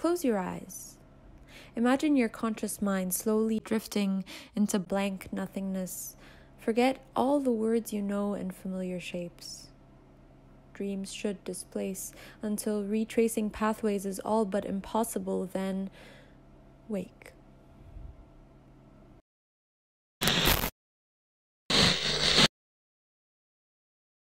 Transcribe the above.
Close your eyes. Imagine your conscious mind slowly drifting into blank nothingness. Forget all the words you know and familiar shapes. Dreams should displace until retracing pathways is all but impossible, then wake.